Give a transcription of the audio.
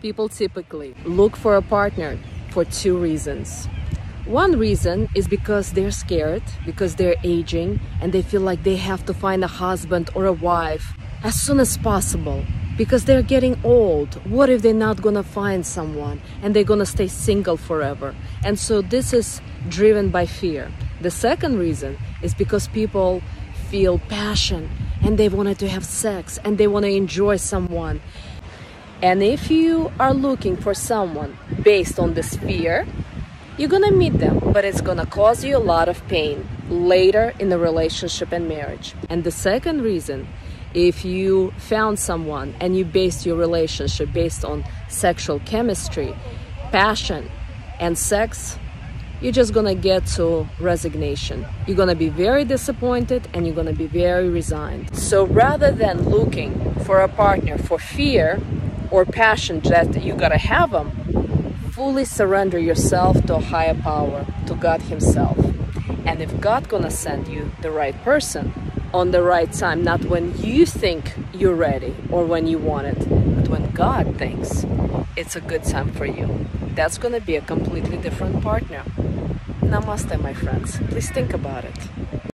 People typically look for a partner for two reasons. One reason is because they're scared, because they're aging, and they feel like they have to find a husband or a wife as soon as possible, because they're getting old. What if they're not gonna find someone and they're gonna stay single forever? And so this is driven by fear. The second reason is because people feel passion and they wanted to have sex and they want to enjoy someone. And if you are looking for someone based on this fear, you're gonna meet them, but it's gonna cause you a lot of pain later in the relationship and marriage. And the second reason, if you found someone and you based your relationship based on sexual chemistry, passion, and sex, you're just gonna get to resignation. You're gonna be very disappointed and you're gonna be very resigned. So rather than looking for a partner for fear or passion that you gotta have them, fully surrender yourself to a higher power, to God Himself. And if God gonna send you the right person on the right time, not when you think you're ready or when you want it, but when God thinks it's a good time for you, that's gonna be a completely different partner. Namaste, my friends. Please think about it.